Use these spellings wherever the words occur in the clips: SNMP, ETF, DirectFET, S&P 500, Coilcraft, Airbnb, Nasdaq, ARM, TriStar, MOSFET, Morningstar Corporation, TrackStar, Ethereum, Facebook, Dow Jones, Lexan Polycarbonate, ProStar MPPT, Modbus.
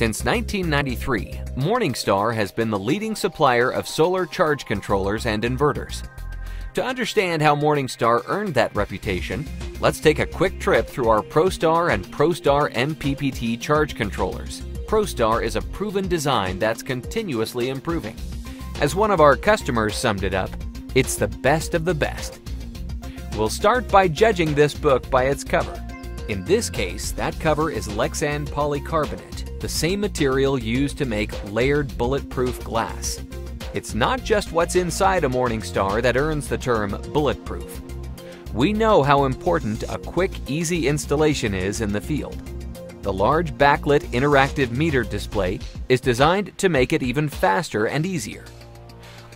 Since 1993, Morningstar has been the leading supplier of solar charge controllers and inverters. To understand how Morningstar earned that reputation, let's take a quick trip through our ProStar and ProStar MPPT charge controllers. ProStar is a proven design that's continuously improving. As one of our customers summed it up, it's the best of the best. We'll start by judging this book by its cover. In this case, that cover is Lexan Polycarbonate, the same material used to make layered bulletproof glass. It's not just what's inside a Morningstar that earns the term bulletproof. We know how important a quick, easy installation is in the field. The large backlit interactive meter display is designed to make it even faster and easier.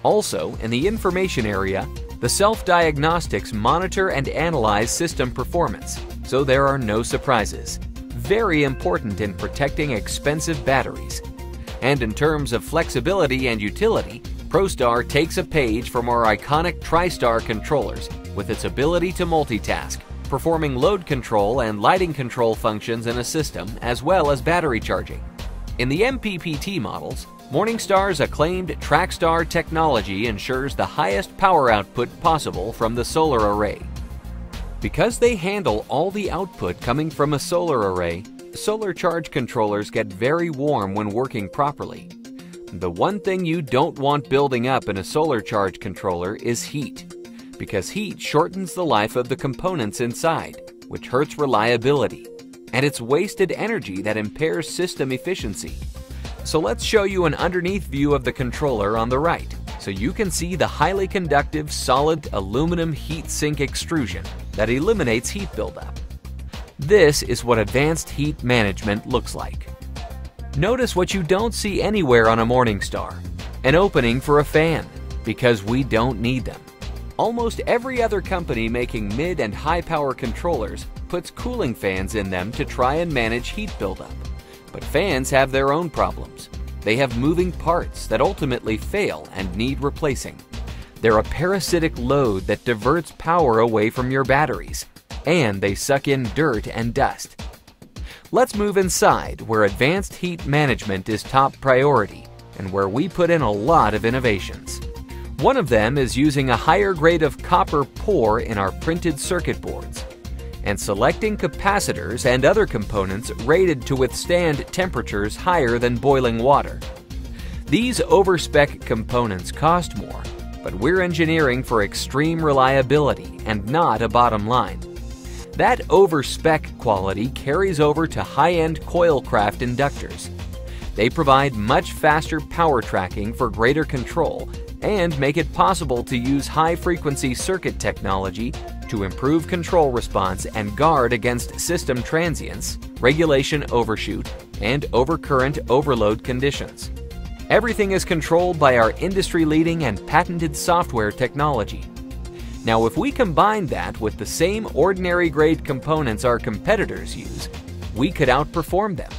Also, in the information area, the self-diagnostics monitor and analyze system performance, so there are no surprises. Very important in protecting expensive batteries. And in terms of flexibility and utility, ProStar takes a page from our iconic TriStar controllers with its ability to multitask, performing load control and lighting control functions in a system as well as battery charging. In the MPPT models, Morningstar's acclaimed TrackStar technology ensures the highest power output possible from the solar array. Because they handle all the output coming from a solar array, solar charge controllers get very warm when working properly. The one thing you don't want building up in a solar charge controller is heat, because heat shortens the life of the components inside, which hurts reliability, and it's wasted energy that impairs system efficiency. So let's show you an underneath view of the controller on the right, so you can see the highly conductive solid aluminum heat sink extrusion that eliminates heat buildup. This is what advanced heat management looks like. Notice what you don't see anywhere on a Morningstar, an opening for a fan, because we don't need them. Almost every other company making mid and high power controllers puts cooling fans in them to try and manage heat buildup. But fans have their own problems. They have moving parts that ultimately fail and need replacing. They're a parasitic load that diverts power away from your batteries, and they suck in dirt and dust. Let's move inside, where advanced heat management is top priority and where we put in a lot of innovations. One of them is using a higher grade of copper pour in our printed circuit boards and selecting capacitors and other components rated to withstand temperatures higher than boiling water. These overspec components cost more, but we're engineering for extreme reliability and not a bottom line. That overspec quality carries over to high-end Coilcraft inductors. They provide much faster power tracking for greater control and make it possible to use high-frequency circuit technology to improve control response and guard against system transients, regulation overshoot, and overcurrent overload conditions. Everything is controlled by our industry-leading and patented software technology. Now, if we combine that with the same ordinary grade components our competitors use, we could outperform them.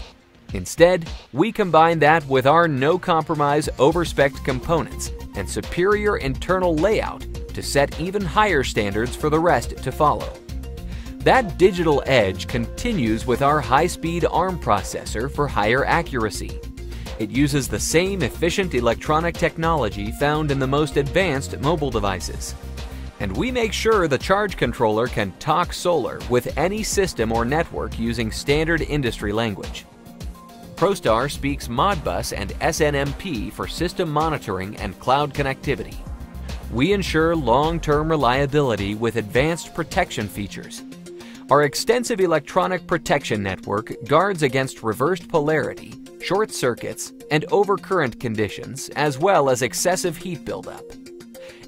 Instead, we combine that with our no-compromise overspec components and superior internal layout to set even higher standards for the rest to follow. That digital edge continues with our high-speed ARM processor for higher accuracy. It uses the same efficient electronic technology found in the most advanced mobile devices. And we make sure the charge controller can talk solar with any system or network using standard industry language. ProStar speaks Modbus and SNMP for system monitoring and cloud connectivity. We ensure long-term reliability with advanced protection features. Our extensive electronic protection network guards against reversed polarity, short circuits, and overcurrent conditions, as well as excessive heat buildup.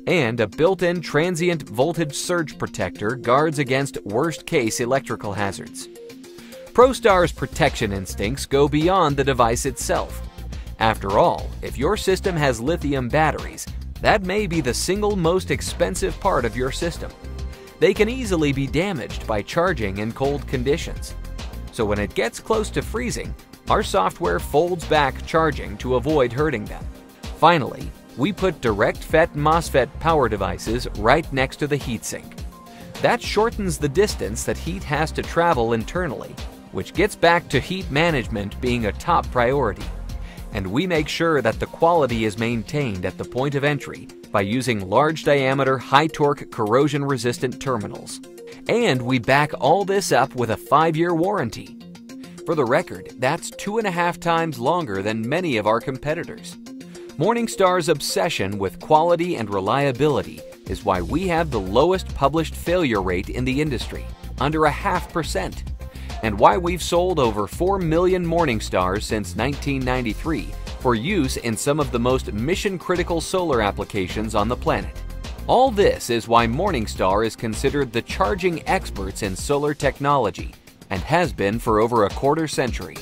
And a built-in transient voltage surge protector guards against worst-case electrical hazards. ProStar's protection instincts go beyond the device itself. After all, if your system has lithium batteries, that may be the single most expensive part of your system. They can easily be damaged by charging in cold conditions. So when it gets close to freezing, our software folds back charging to avoid hurting them. Finally, we put DirectFET MOSFET power devices right next to the heatsink. That shortens the distance that heat has to travel internally which gets back to heat management being a top priority. And we make sure that the quality is maintained at the point of entry by using large-diameter, high-torque, corrosion-resistant terminals. And we back all this up with a 5-year warranty. For the record, that's 2.5 times longer than many of our competitors. Morningstar's obsession with quality and reliability is why we have the lowest published failure rate in the industry, under 0.5%, and why we've sold over 4 million Morningstars since 1993 for use in some of the most mission-critical solar applications on the planet. All this is why Morningstar is considered the charging experts in solar technology and has been for over a quarter century.